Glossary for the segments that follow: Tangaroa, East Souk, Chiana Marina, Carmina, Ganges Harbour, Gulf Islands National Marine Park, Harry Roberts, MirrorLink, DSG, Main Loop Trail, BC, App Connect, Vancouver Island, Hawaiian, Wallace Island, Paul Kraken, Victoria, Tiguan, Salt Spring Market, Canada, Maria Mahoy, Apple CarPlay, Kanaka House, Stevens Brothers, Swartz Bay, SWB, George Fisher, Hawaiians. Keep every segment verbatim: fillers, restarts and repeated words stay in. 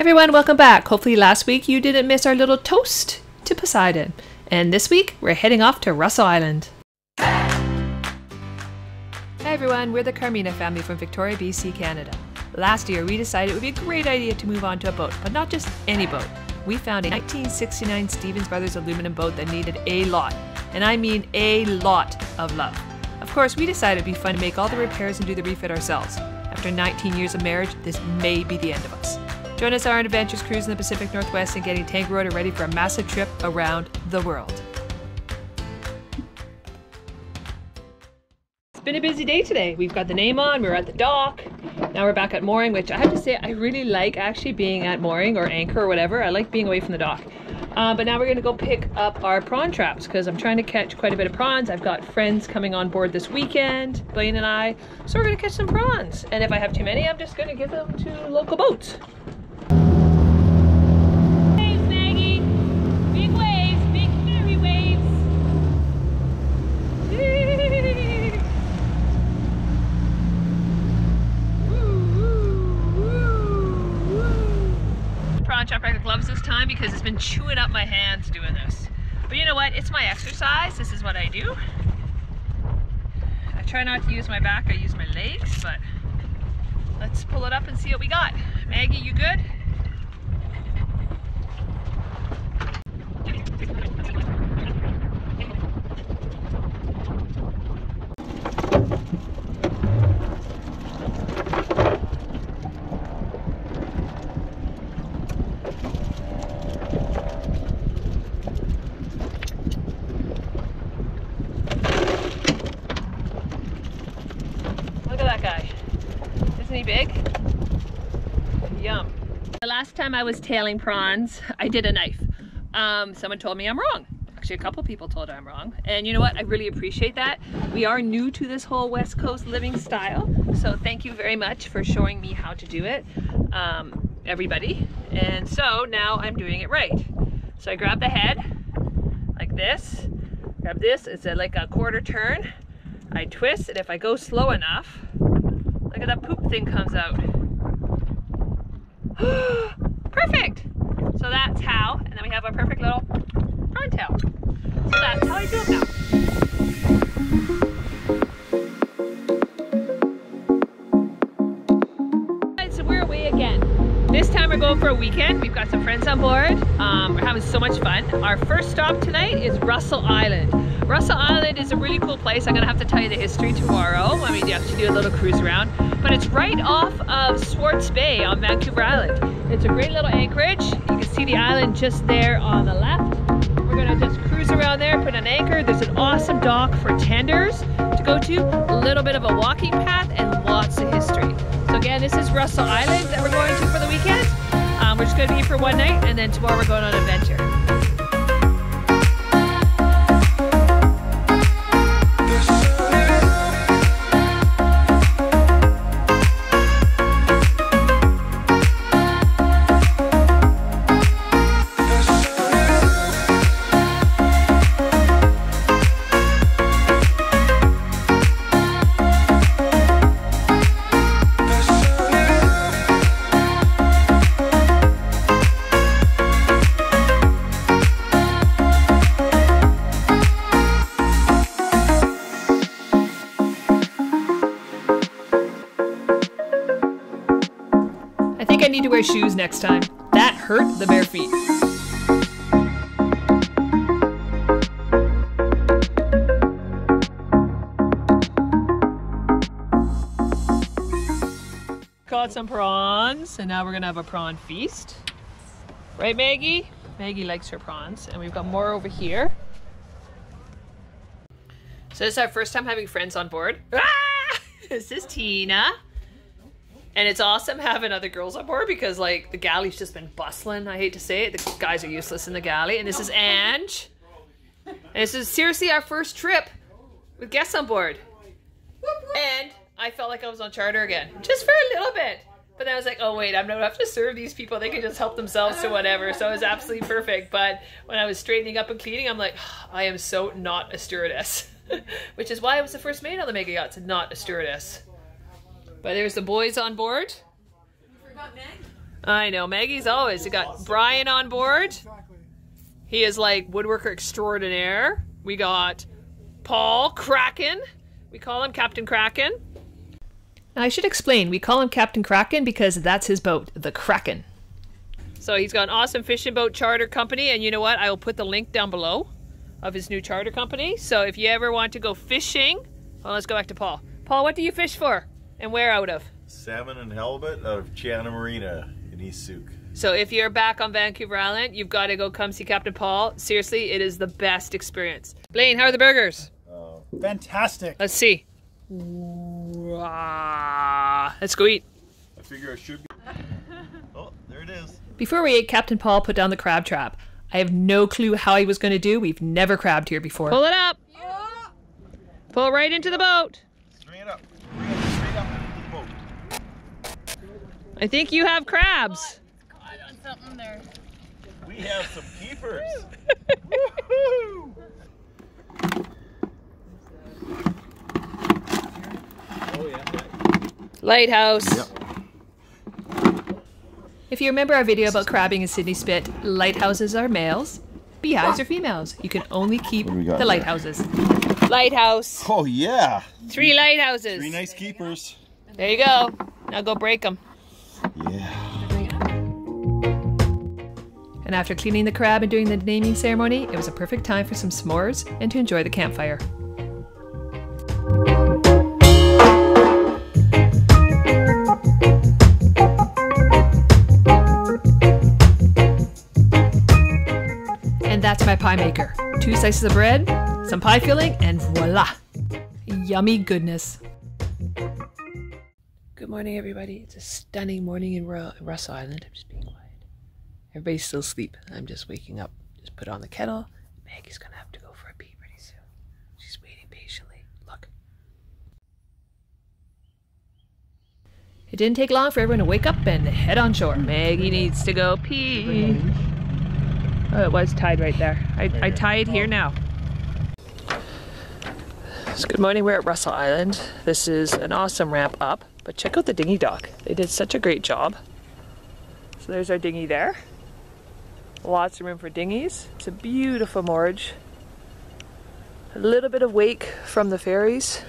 Everyone, welcome back. Hopefully last week you didn't miss our little toast to Poseidon. And this week, we're heading off to Russell Island. Hi everyone, we're the Carmina family from Victoria, B C, Canada. Last year, we decided it would be a great idea to move on to a boat, but not just any boat. We found a nineteen sixty-nine Stevens Brothers aluminum boat that needed a lot, and I mean a lot of love. Of course, we decided it would be fun to make all the repairs and do the refit ourselves. After nineteen years of marriage, this may be the end of us. Join us on our adventures cruise in the Pacific Northwest and getting Tangaroa ready for a massive trip around the world. It's been a busy day today. We've got the name on, we're at the dock, now we're back at mooring, which I have to say I really like actually being at mooring or anchor or whatever. I like being away from the dock. Uh, but now we're going to go pick up our prawn traps because I'm trying to catch quite a bit of prawns. I've got friends coming on board this weekend, Blaine and I, so we're going to catch some prawns. And if I have too many, I'm just going to give them to local boats. Because it's been chewing up my hands doing this. But you know what? It's my exercise. This is what I do. I try not to use my back. I use my legs, but let's pull it up and see what we got. Maggie, you good? Last time I was tailing prawns, I did a knife. Um, someone told me I'm wrong. Actually, a couple people told I'm wrong. And you know what? I really appreciate that. We are new to this whole West Coast living style. So thank you very much for showing me how to do it, um, everybody. And so now I'm doing it right. So I grab the head like this, grab this, it's a, like a quarter turn. I twist, and if I go slow enough, look at that poop thing comes out. Perfect! So that's how, and then we have our perfect little prawn tail. So that's how I do it now. Alright, so we're away again. This time we're going for a weekend. We've got some friends on board. Um, we're having so much fun. Our first stop tonight is Russell Island. Russell Island is a really cool place. I'm gonna have to tell you the history tomorrow. I mean, you have to do a little cruise around. But it's right off of Swartz Bay on Vancouver Island. It's a great little anchorage. You can see the island just there on the left. We're gonna just cruise around there, put an anchor. There's an awesome dock for tenders to go to, a little bit of a walking path, and lots of history. So again, this is Russell Island that we're going to for the weekend. Um, we're just gonna be here for one night, and then tomorrow we're going on an adventure. Shoes next time. That hurt the bare feet. Caught some prawns, and now we're gonna have a prawn feast. Right, Maggie? Maggie likes her prawns, and we've got more over here. So this is our first time having friends on board. Ah! This is Tina. And it's awesome having other girls on board because, like, the galley's just been bustling. I hate to say it. The guys are useless in the galley. And this is Ange. And this is seriously our first trip with guests on board. And I felt like I was on charter again. Just for a little bit. But then I was like, oh, wait, I'm going to have to serve these people. They can just help themselves to whatever. So it was absolutely perfect. But when I was straightening up and cleaning, I'm like, oh, I am so not a stewardess. Which is why I was the first mate on the mega yachts and not a stewardess. But there's the boys on board. You forgot Maggie. I know, Maggie's always got awesome. Brian on board. Exactly. He is like woodworker extraordinaire. We got Paul Kraken. We call him Captain Kraken. Now I should explain, we call him Captain Kraken because that's his boat, the Kraken. So he's got an awesome fishing boat charter company, and you know what? I will put the link down below of his new charter company. So if you ever want to go fishing, well, let's go back to Paul. Paul, what do you fish for and where out of? Salmon and halibut out of Chiana Marina in East Souk. So if you're back on Vancouver Island, you've got to go come see Captain Paul. Seriously, it is the best experience. Blaine, how are the burgers? Uh, fantastic. Let's see. Wow. Let's go eat. I figure I should be. Oh, there it is. Before we ate, Captain Paul put down the crab trap. I have no clue how he was going to do. We've never crabbed here before. Pull it up. Oh. Pull right into the boat. Straight up. Straight up. Straight up into the boat. I think you have crabs. Something there. We have some keepers. Woohoo! Oh, yeah. Lighthouse. Yep. If you remember our video about crabbing in Sydney Spit, lighthouses are males, beehives are females. You can only keep the lighthouses. There? Lighthouse. Oh, yeah. Three lighthouses. Three nice keepers. There you go. Now go break them. Yeah. And after cleaning the crab and doing the naming ceremony, it was a perfect time for some s'mores and to enjoy the campfire. And that's my pie maker. Two slices of bread, some pie filling, and voila! Yummy goodness. Good morning, everybody. It's a stunning morning in Russell Island. I'm just being quiet. Everybody's still asleep. I'm just waking up. Just put on the kettle. Maggie's gonna have to go for a pee pretty soon. She's waiting patiently. Look. It didn't take long for everyone to wake up and head on shore. Maggie needs to go pee. Oh, it was tied right there. I, I tie it here now. So good morning, we're at Russell Island. This is an awesome ramp up, but check out the dinghy dock. They did such a great job. So there's our dinghy there. Lots of room for dinghies. It's a beautiful moorage. A little bit of wake from the ferries,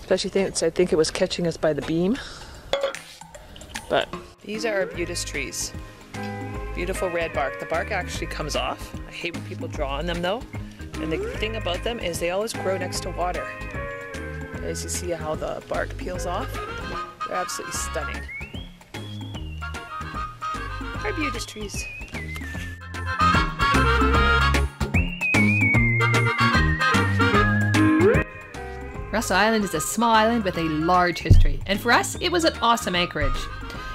especially since I think it was catching us by the beam. But these are our butis trees. Beautiful red bark. The bark actually comes off. I hate when people draw on them though. And the thing about them is they always grow next to water. As you see how the bark peels off, they're absolutely stunning. Our butis trees. Russell Island is a small island with a large history, and for us, it was an awesome anchorage.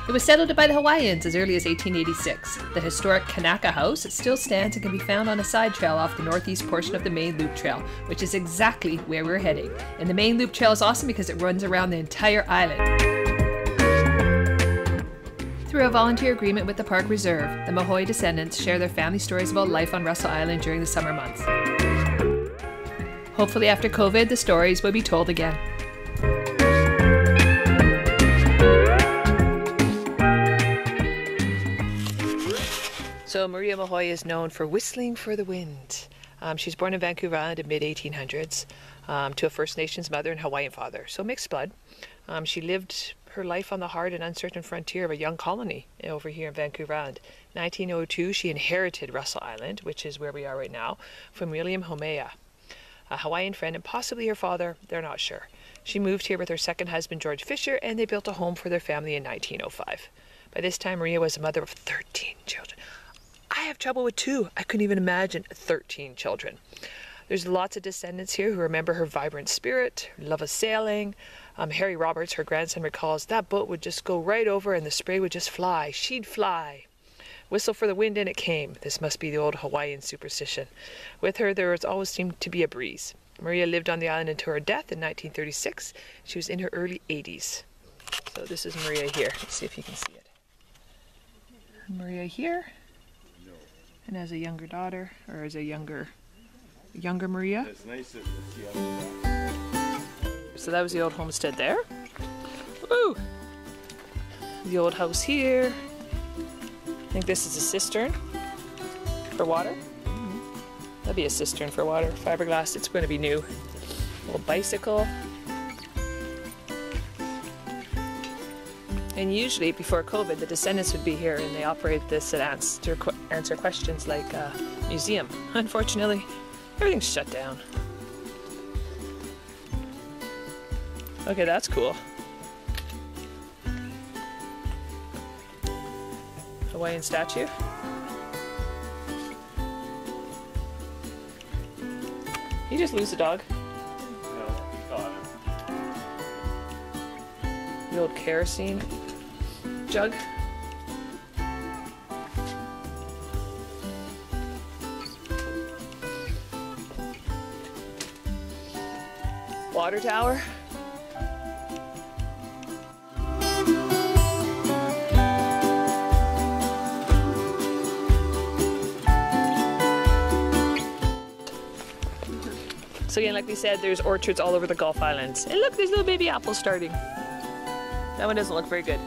It was settled by the Hawaiians as early as eighteen eighty-six. The historic Kanaka House still stands and can be found on a side trail off the northeast portion of the Main Loop Trail, which is exactly where we're heading. And the Main Loop Trail is awesome because it runs around the entire island. Through a volunteer agreement with the Park Reserve, the Mahoy descendants share their family stories about life on Russell Island during the summer months. Hopefully after COVID, the stories will be told again. So Maria Mahoy is known for whistling for the wind. Um, she was born in Vancouver Island in mid eighteen hundreds um, to a First Nations mother and Hawaiian father, so mixed blood. Um, she lived her life on the hard and uncertain frontier of a young colony over here in Vancouver Island. nineteen oh two, she inherited Russell Island, which is where we are right now, from William Humea, a Hawaiian friend and possibly her father, they're not sure. She moved here with her second husband, George Fisher, and they built a home for their family in nineteen oh five. By this time, Maria was a mother of thirteen children. I have trouble with two. I couldn't even imagine thirteen children. There's lots of descendants here who remember her vibrant spirit, her love of sailing. Um, Harry Roberts, her grandson, recalls that boat would just go right over and the spray would just fly. She'd fly. Whistle for the wind and it came. This must be the old Hawaiian superstition. With her, there was always seemed to be a breeze. Maria lived on the island until her death in nineteen thirty-six. She was in her early eighties. So this is Maria here. Let's see if you can see it. Maria here. And as a younger daughter, or as a younger... Younger Maria. So that was the old homestead there. Woo! The old house here. I think this is a cistern for water. That'll be a cistern for water. Fiberglass, it's going to be new. A little bicycle. And usually before COVID, the descendants would be here and they operate this and answer, answer questions like uh, museum. Unfortunately, everything's shut down. Okay, that's cool. Hawaiian statue. Did you just lose the dog? No, got him. The old kerosene jug. Water tower. So again, like we said, there's orchards all over the Gulf Islands. And look, there's little baby apples starting. That one doesn't look very good.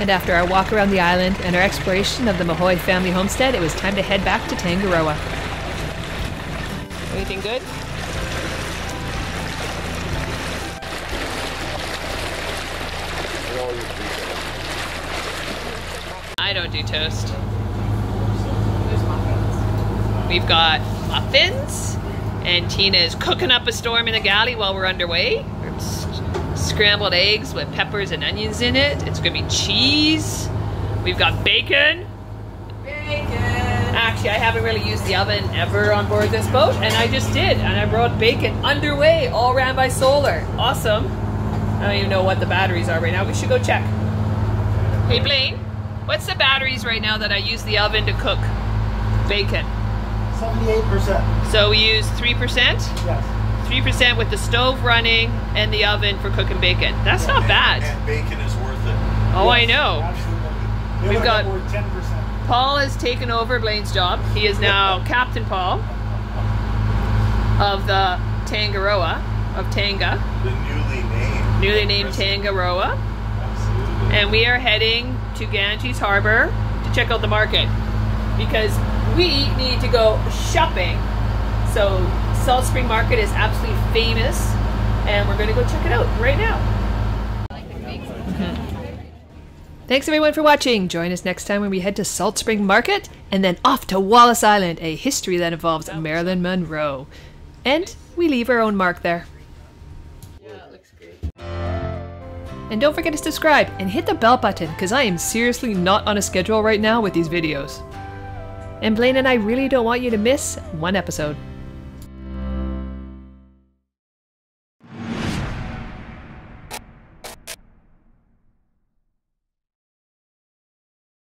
And after our walk around the island and our exploration of the Mahoy family homestead, it was time to head back to Tangaroa. Anything good? I don't do toast. There's muffins. We've got muffins, and Tina is cooking up a storm in the galley while we're underway. Scrambled eggs with peppers and onions in it. It's gonna be cheese. We've got bacon. Bacon. Actually, I haven't really used the oven ever on board this boat, and I just did. And I brought bacon underway, all ran by solar. Awesome. I don't even know what the batteries are right now. We should go check. Hey, Blaine. What's the batteries right now that I use the oven to cook bacon? seventy-eight percent. So we use three percent? Yes. three percent with the stove running and the oven for cooking bacon. That's yeah, not and, bad. And bacon is worth it. Oh, yes, I know. Absolutely. We've got ten percent. Paul has taken over Blaine's job. He is now Captain Paul of the Tangaroa, of Tanga. The newly named. Newly named Tangaroa. Absolutely. And we are heading to Ganges Harbour to check out the market because we need to go shopping. So Salt Spring Market is absolutely famous and we're going to go check it out right now. Mm-hmm. Thanks everyone for watching. Join us next time when we head to Salt Spring Market and then off to Wallace Island, a history that involves Marilyn Monroe. And we leave our own mark there. And don't forget to subscribe and hit the bell button because I am seriously not on a schedule right now with these videos. And Blaine and I really don't want you to miss one episode.